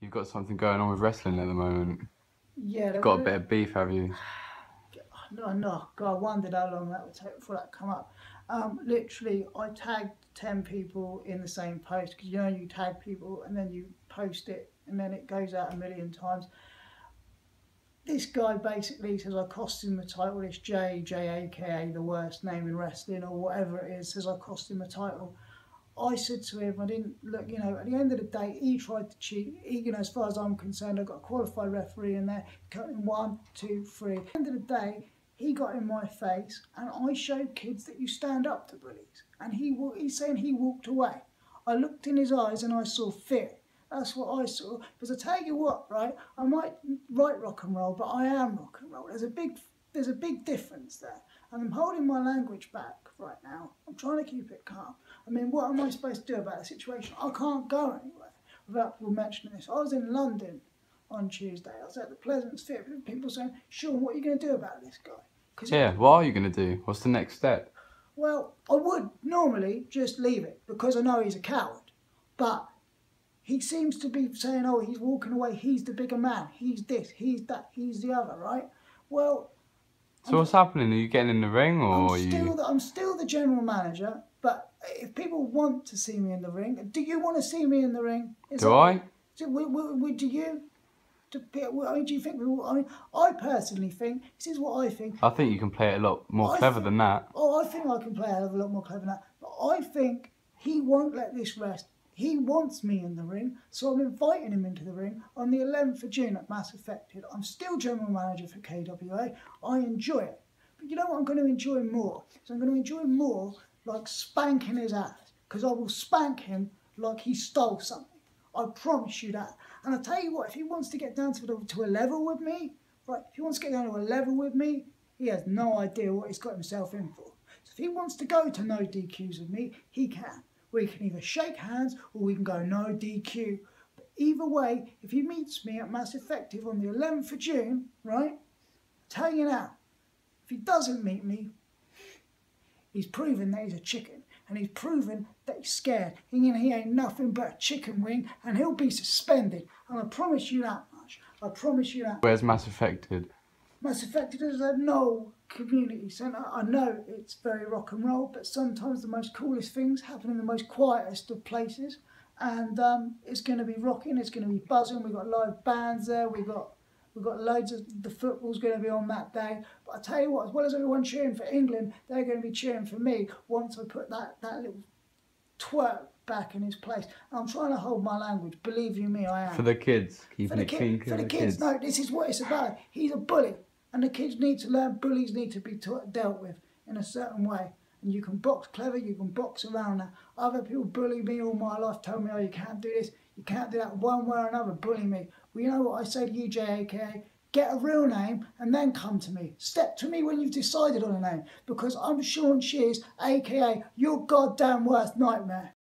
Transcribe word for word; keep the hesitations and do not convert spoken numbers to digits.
You've got something going on with wrestling at the moment. Yeah. Got really... a bit of beef, have you? No, no. God, I wondered how long that would take before that come up. Um, literally, I tagged ten people in the same post, because you know you tag people and then you post it and then it goes out a million times. This guy basically says I cost him the title. It's J J A K A, the worst name in wrestling or whatever it is. Says I cost him the title. I said to him, I didn't look, you know, at the end of the day, he tried to cheat. He, you know, as far as I'm concerned, I've got a qualified referee in there, counting one, two, three. At the end of the day, he got in my face, and I showed kids that you stand up to bullies. And he, he's saying he walked away. I looked in his eyes and I saw fear. That's what I saw. Because I tell you what, right, I might write rock and roll, but I am rock and roll. There's a big, there's a big difference there. And I'm holding my language back right now. I'm trying to keep it calm. I mean, what am I supposed to do about the situation? I can't go anywhere without people mentioning this. I was in London on Tuesday. I was at the Pleasance Theatre with people saying, Sean, what are you going to do about this guy? Yeah, what are you going to do? What's the next step? Well, I would normally just leave it because I know he's a coward. But he seems to be saying, oh, he's walking away. He's the bigger man. He's this, he's that, he's the other, right? Well... So I'm, what's happening? Are you getting in the ring or I'm are you...? Still the, I'm still the general manager, but if people want to see me in the ring, do you want to see me in the ring? Is do that, I? Do, we, we, we, do you? Do, do you think we will? I mean, I personally think, this is what I think... I think you can play it a lot more I clever think, than that. Oh, I think I can play it a lot more clever than that. But I think he won't let this rest. He wants me in the ring, so I'm inviting him into the ring on the eleventh of June at Mass Effect. I'm still general manager for K W A. I enjoy it. But you know what I'm going to enjoy more? So I'm going to enjoy more like spanking his ass, because I will spank him like he stole something. I promise you that. And I tell you what, if he wants to get down to, to a level with me, right, if he wants to get down to a level with me, he has no idea what he's got himself in for. So if he wants to go to no D Qs with me, he can. We can either shake hands or we can go no D Q. But either way, if he meets me at Mass Effective on the eleventh of June, right, tell you now, if he doesn't meet me, he's proven that he's a chicken. And he's proven that he's scared. And, you know, he ain't nothing but a chicken wing, and he'll be suspended. And I promise you that much. I promise you that. Where's Mass Effective? Mass Effective is a no community centre. I know it's very rock and roll, but sometimes the most coolest things happen in the most quietest of places. And um, it's going to be rocking, it's going to be buzzing. We've got live bands there, we've got, we've got loads of... The football's going to be on that day. But I tell you what, as well as everyone cheering for England, they're going to be cheering for me once I put that, that little twerp back in his place. I'm trying to hold my language, believe you me, I am. For the kids, keeping it clean. For the kids, no, this is what it's about. He's a bully. And the kids need to learn, bullies need to be taught, dealt with in a certain way. And you can box clever, you can box around that. Other people bully me all my life, tell me, oh, you can't do this, you can't do that, one way or another, bully me. Well, you know what I say to you, J A K A? Get a real name and then come to me. Step to me when you've decided on a name, because I'm Sean Shears, A K A your goddamn worst nightmare.